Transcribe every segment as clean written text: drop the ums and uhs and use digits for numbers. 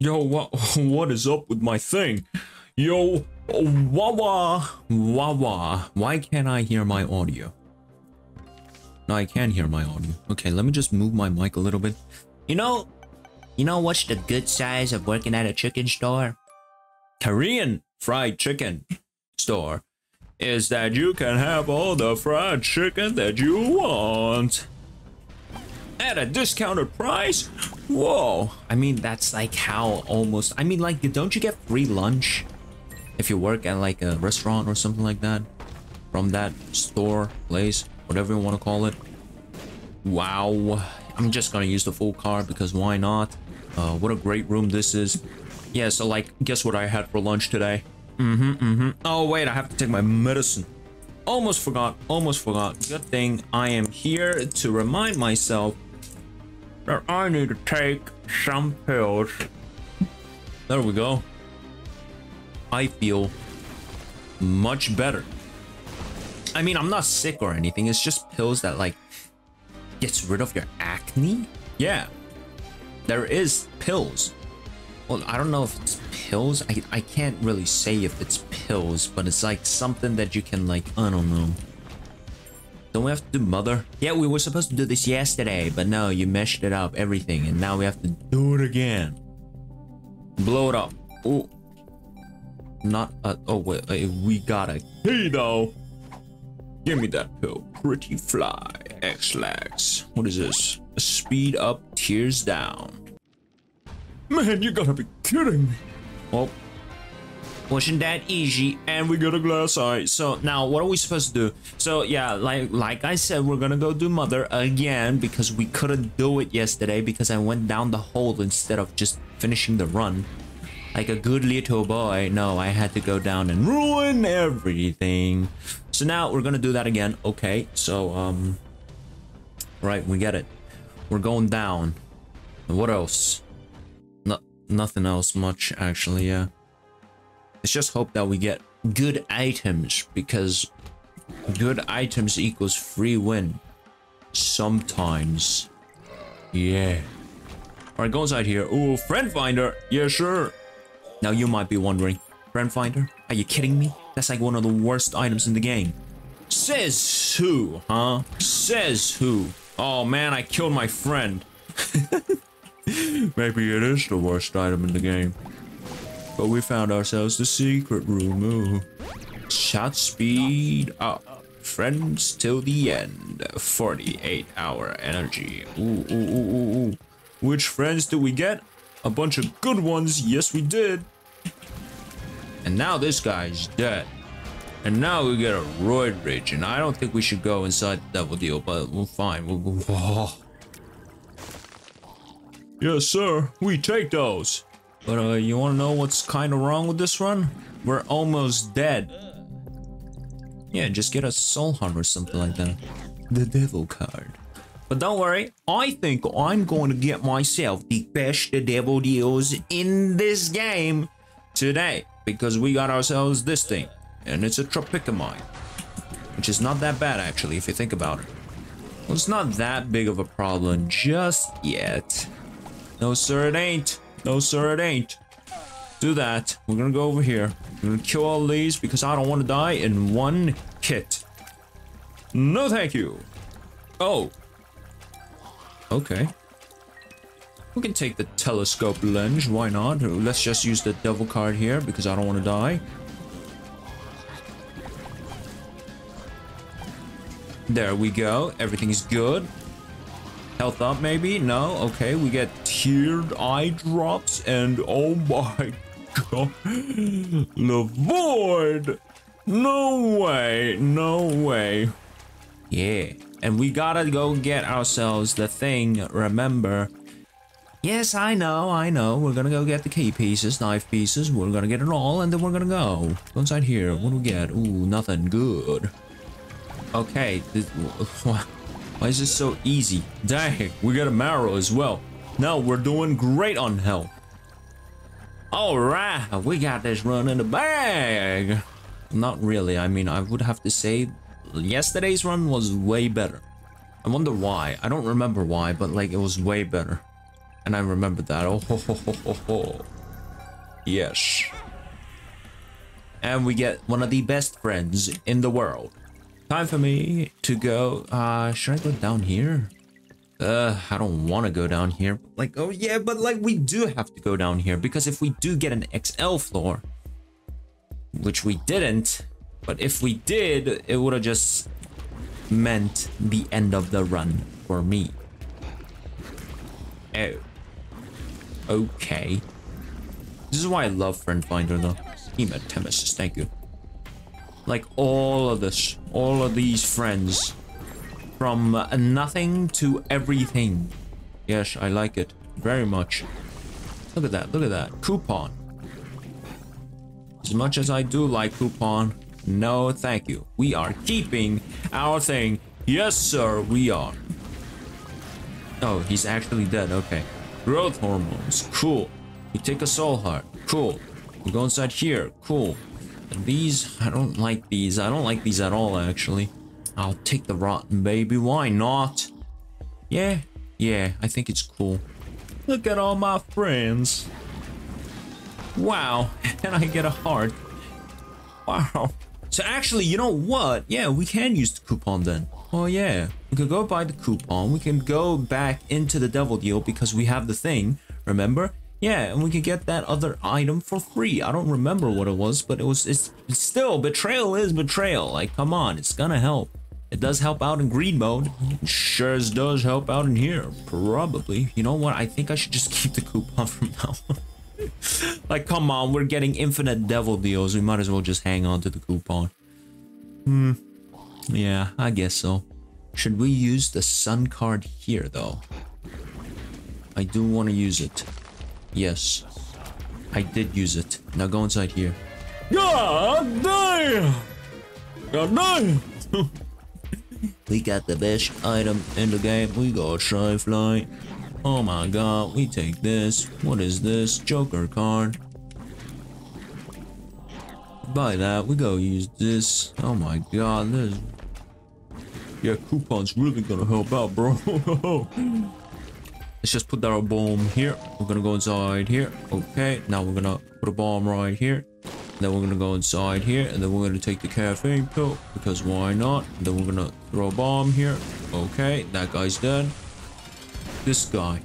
Yo, what is up with my thing? Yo, wawa. Why can't I hear my audio? No, I can hear my audio. Okay, let me just move my mic a little bit. You know what's the good size of working at a chicken store? Korean fried chicken store. Is that you can have all the fried chicken that you want. At a discounted price? Whoa. I mean, that's like how almost... I mean, like, don't you get free lunch if you work at like a restaurant or something like that? From that store, place, whatever you want to call it. Wow. I'm just gonna use the full card because why not? What a great room this is. Yeah, so like, guess what I had for lunch today? Oh, wait, I have to take my medicine. Almost forgot. Good thing I am here to remind myself that I need to take some pills. There we go. I feel much better. I mean, I'm not sick or anything. It's just pills that, like, gets rid of your acne. Yeah, there is pills. Well, I don't know if it's pills. I can't really say if it's pills, but it's like something that you can, like, I don't know. Don't we have to do mother? Yeah, we were supposed to do this yesterday, but no, you meshed it up, everything, and now we have to do it again. Blow it up. Oh, not a, oh wait, we got a key though. Give me that pill. Pretty fly. X-lax. What is this? A speed up, tears down. Man, you gotta be kidding me. Well, wasn't that easy, and we got a glass eye. So now what are we supposed to do? So yeah, like I said, we're gonna go do mother again because we couldn't do it yesterday because I went down the hole instead of just finishing the run. Like a good little boy. No, I had to go down and ruin everything. So now we're gonna do that again. Okay, so right, we get it. We're going down. And what else? Nothing else much, actually. Yeah, let's just hope that we get good items because good items equals free win sometimes. Yeah. All right, go inside here. Ooh, friend finder. Yeah, sure. Now you might be wondering, friend finder, are you kidding me? That's like one of the worst items in the game. Says who, huh? Says who? Oh man, I killed my friend. Maybe it is the worst item in the game. But we found ourselves the secret room. Ooh. Shot speed up. Friends till the end. 48-hour energy. Ooh, ooh, ooh, ooh, ooh. Which friends do we get? A bunch of good ones. Yes, we did. And now this guy's dead. And now we get a roid rage. And I don't think we should go inside the devil deal, but we'll find. We'll yes, sir. We take those. But you want to know what's kind of wrong with this run? We're almost dead. Yeah, just get a soul harm or something like that. The devil card. But don't worry. I think I'm going to get myself the best devil deals in this game today. Because we got ourselves this thing. And it's a tropicamide. Which is not that bad, actually, if you think about it. Well, it's not that big of a problem just yet. No, sir, it ain't. No, sir, it ain't. Do that. We're gonna go over here. We're gonna kill all these because I don't want to die in one hit. No, thank you. Oh. Okay. We can take the telescope lens. Why not? Let's just use the devil card here because I don't want to die. There we go. Everything's good. Health up, maybe? No? Okay, we get tiered eye drops and oh my god. The void! No way, no way. Yeah, and we gotta go get ourselves the thing, remember? Yes, I know. We're gonna go get the key pieces, knife pieces. We're gonna get it all and then we're gonna go. Go inside here. What do we get? Ooh, nothing good. Okay, this... Why is this so easy? Dang, we got a marrow as well. No, we're doing great on health. Alright, we got this run in the bag. Not really, I mean, I would have to say yesterday's run was way better. I wonder why. I don't remember why, but like, it was way better. And I remembered that. Oh, ho, ho, ho, ho, ho. Yes. And we get one of the best friends in the world. Time for me to go. Should I go down here? I don't want to go down here. Like, oh yeah, but like we do have to go down here, because if we do get an XL floor, which we didn't, but if we did, it would have just meant the end of the run for me. Oh. Okay. This is why I love Friend Finder though. Team Temesis, thank you. Like all of these friends. From nothing to everything. Yes, I like it very much. Look at that, look at that. Coupon. As much as I do like coupon, no thank you. We are keeping our thing. Yes, sir, we are. Oh, he's actually dead, okay. Growth hormones, cool. We take a soul heart, cool. We go inside here, cool. And these, I don't like these. I don't like these at all, actually. I'll take the rotten baby, why not? Yeah, yeah, I think it's cool. Look at all my friends. Wow, and I get a heart. Wow. So actually, you know what? Yeah, we can use the coupon then. Oh yeah, we can go buy the coupon. We can go back into the devil deal because we have the thing, remember? Yeah, and we can get that other item for free. I don't remember what it was, but it's still, betrayal is betrayal. Like, come on, it's gonna help. It does help out in greed mode. It sure does help out in here, probably. You know what? I think I should just keep the coupon from now on. Like, come on, we're getting infinite devil deals. We might as well just hang on to the coupon. Hmm. Yeah, I guess so. Should we use the sun card here, though? I do want to use it. Yes. I did use it. Now go inside here. God damn! God damn! We got the best item in the game. We got Shyfly. Oh my god, we take this. What is this? Joker card. Buy that. We go use this. Oh my god, this. Yeah, coupon's really gonna help out, bro. Let's just put that bomb here. We're gonna go inside here. Okay, now we're gonna put a bomb right here. Then we're gonna go inside here, and then we're gonna take the caffeine pill because why not? And then we're gonna throw a bomb here. Okay, that guy's dead. This guy,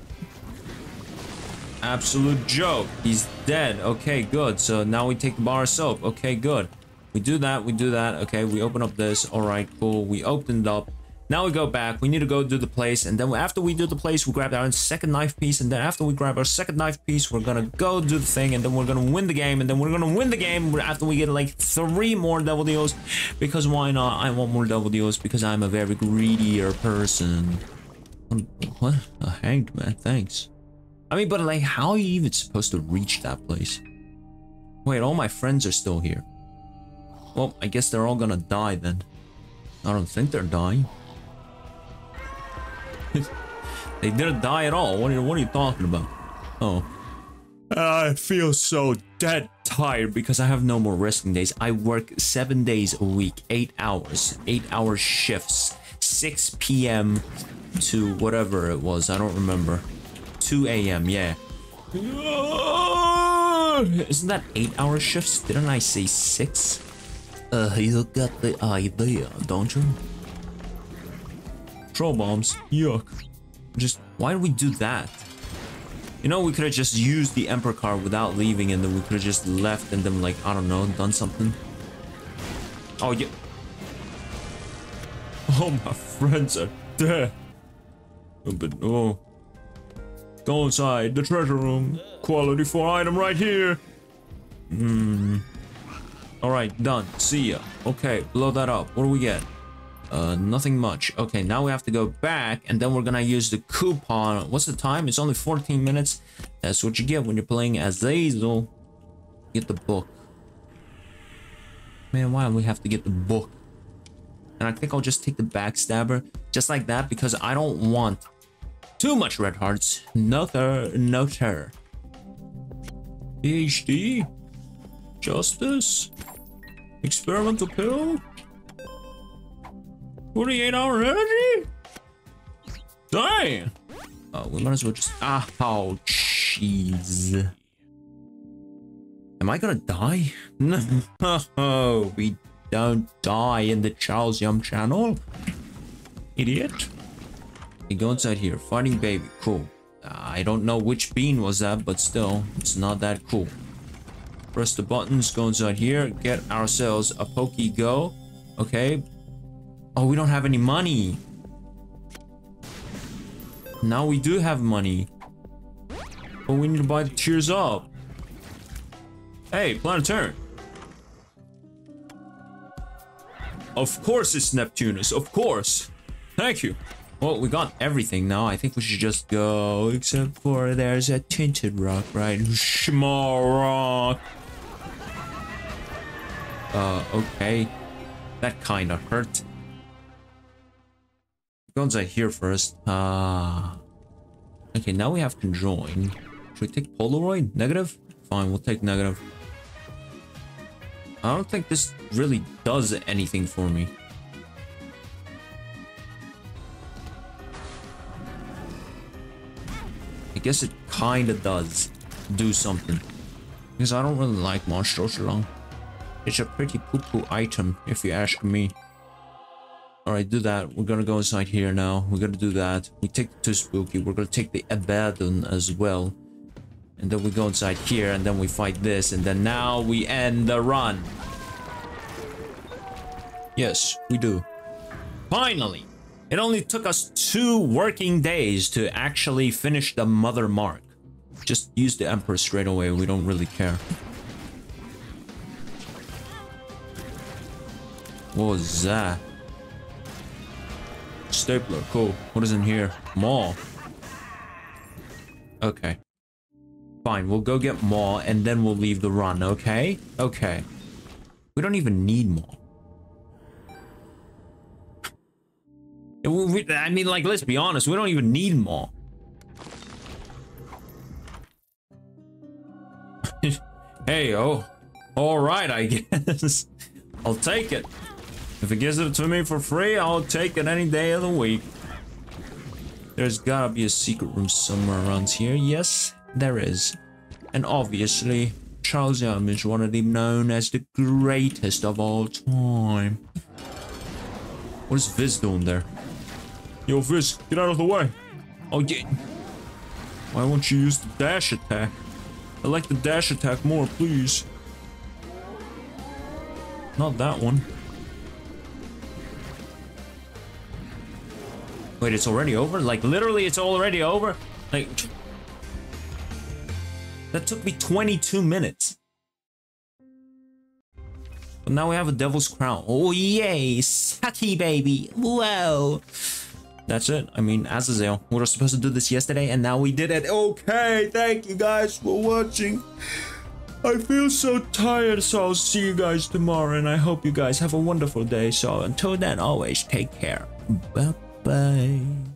absolute joke. He's dead. Okay, good. So now we take the bar of soap. Okay, good. We do that. We do that. Okay, we open up this. All right, cool. We opened up. Now we go back, we need to go do the place, and then after we do the place, we grab our second knife piece, and then after we grab our second knife piece, we're gonna go do the thing, and then we're gonna win the game, and then we're gonna win the game after we get like 3 more devil deals, because why not? I want more devil deals, because I'm a very greedier person. What? A hanged man, thanks. I mean, but like, how are you even supposed to reach that place? Wait, all my friends are still here. Well, I guess they're all gonna die then. I don't think they're dying. They didn't die at all. What are you talking about? Oh. I feel so dead tired because I have no more resting days. I work 7 days a week, 8 hours, 8-hour shifts, 6 p.m. to whatever it was. I don't remember. 2 a.m. Yeah. Isn't that 8-hour shifts? Didn't I say 6? You got the idea, don't you? Troll bombs, yuck. Just, why did we do that? You know, we could have just used the Emperor card without leaving, and then we could have just left and then, like, I don't know, done something. Oh, yeah. Oh, my friends are dead. But oh. Go inside the treasure room. Quality 4 item right here. Hmm. Alright, done. See ya. Okay, blow that up. What do we get? Nothing much. Okay, now we have to go back, and then we're gonna use the coupon. What's the time? It's only 14 minutes. That's what you get when you're playing Azazel. Get the book. Man, why do we have to get the book? And I think I'll just take the backstabber, just like that, because I don't want too much red hearts. No sir, no sir. PhD? Justice? Experimental pill? 48-hour energy? Dang! Oh, we might as well just... Ah, oh, jeez. Am I gonna die? No, we don't die in the Charles Yum channel. Idiot. We go inside here. Fighting baby. Cool. I don't know which bean was that, but still, it's not that cool. Press the buttons, go inside here, get ourselves a PokeGo. Okay. Oh, we don't have any money. Now we do have money. But we need to buy the tears up. Hey, Planetary. Of course it's Neptunus, of course. Thank you. Well, we got everything now. I think we should just go, except for there's a tinted rock, right? Small rock. Okay. That kind of hurt. Guns are here first. Okay, now we have conjoin. Should we take Polaroid? Negative? Fine, we'll take negative. I don't think this really does anything for me. I guess it kind of does do something, because I don't really like Monster Long. It's a pretty poo-poo item, if you ask me. All right, do that. We're gonna go inside here now. We're gonna do that. We take the Too Spooky. We're gonna take the Abaddon as well, and then we go inside here, and then we fight this, and then now we end the run. Yes, we do. Finally. It only took us 2 working days to actually finish the mother mark. Just use the Emperor straight away. We don't really care. What was that? Stapler. Cool. What is in here? Maw. Okay. Fine. We'll go get Maw and then we'll leave the run. Okay? Okay. We don't even need Maw. I mean, like, let's be honest, we don't even need more. Hey, oh, all right, I guess. I'll take it. If it gives it to me for free, I'll take it any day of the week. There's gotta be a secret room somewhere around here. Yes, there is. And obviously, Charles Yum is one of them known as the greatest of all time. What is Viz doing there? Yo, Viz, get out of the way. Oh, yeah. Why won't you use the dash attack? I like the dash attack more, please. Not that one. Wait, it's already over? Like, literally, it's already over? Like, that took me 22 minutes. But now we have a devil's crown. Oh, yay. Sucky, baby. Whoa. That's it. I mean, Azazel. We were supposed to do this yesterday, and now we did it. Okay, thank you guys for watching. I feel so tired, so I'll see you guys tomorrow, and I hope you guys have a wonderful day. So until then, always take care. Bye-bye.